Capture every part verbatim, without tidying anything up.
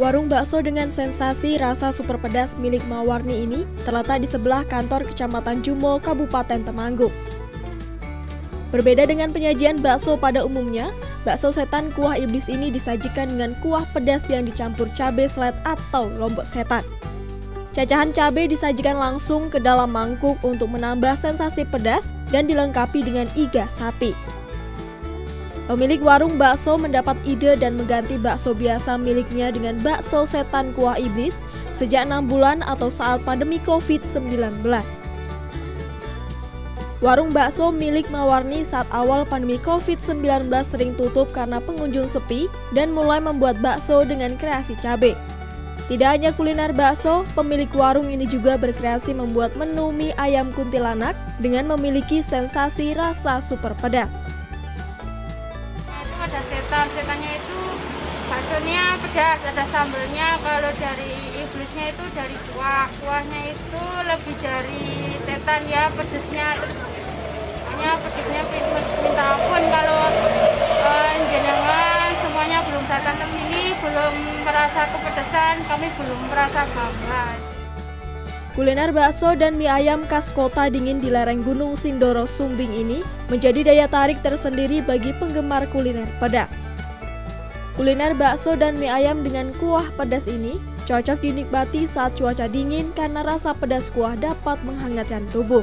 Warung bakso dengan sensasi rasa super pedas milik Mawarni ini terletak di sebelah kantor Kecamatan Jumo, Kabupaten Temanggung. Berbeda dengan penyajian bakso pada umumnya, bakso setan kuah iblis ini disajikan dengan kuah pedas yang dicampur cabai selet atau lombok setan. Cacahan cabai disajikan langsung ke dalam mangkuk untuk menambah sensasi pedas dan dilengkapi dengan iga sapi. Pemilik warung bakso mendapat ide dan mengganti bakso biasa miliknya dengan bakso setan kuah iblis sejak enam bulan atau saat pandemi COVID sembilan belas. Warung bakso milik Mawarni saat awal pandemi COVID sembilan belas sering tutup karena pengunjung sepi dan mulai membuat bakso dengan kreasi cabai. Tidak hanya kuliner bakso, pemilik warung ini juga berkreasi membuat menu mie ayam kuntilanak dengan memiliki sensasi rasa super pedas. Ada setan, setannya itu baksonya pedas, ada sambelnya. Kalau dari iblisnya itu dari kuah, kuahnya itu lebih dari setan ya, pedesnya. Hanya pedesnya minta ampun kalau eh, jenengan semuanya belum datang ke sini, belum merasa kepedesan, kami belum merasa gambar. Kuliner bakso dan mie ayam khas kota dingin di lereng Gunung Sindoro Sumbing ini menjadi daya tarik tersendiri bagi penggemar kuliner pedas. Kuliner bakso dan mie ayam dengan kuah pedas ini cocok dinikmati saat cuaca dingin karena rasa pedas kuah dapat menghangatkan tubuh.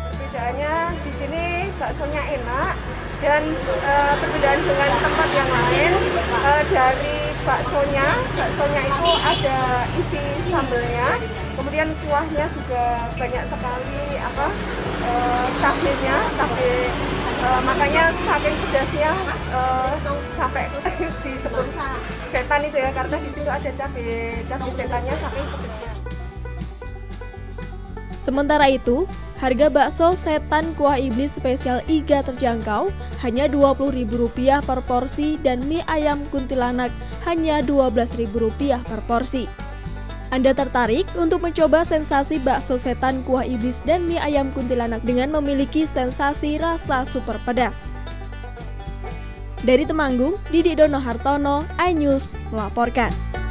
Perbedaannya di sini baksonya enak dan e, perbedaan dengan tempat yang lain e, dari baksonya, baksonya itu ada isi sambelnya, kemudian kuahnya juga banyak sekali apa e, cabenya, cabe e, makanya saking pedasnya e, sampai disebut setan itu ya, karena di situ ada cabe cabe setannya saking pedasnya. Sementara itu, harga bakso setan kuah iblis spesial iga terjangkau hanya dua puluh ribu rupiah per porsi dan mie ayam kuntilanak hanya dua belas ribu rupiah per porsi. Anda tertarik untuk mencoba sensasi bakso setan kuah iblis dan mie ayam kuntilanak dengan memiliki sensasi rasa super pedas? Dari Temanggung, Didik Dono Hartono, iNews melaporkan.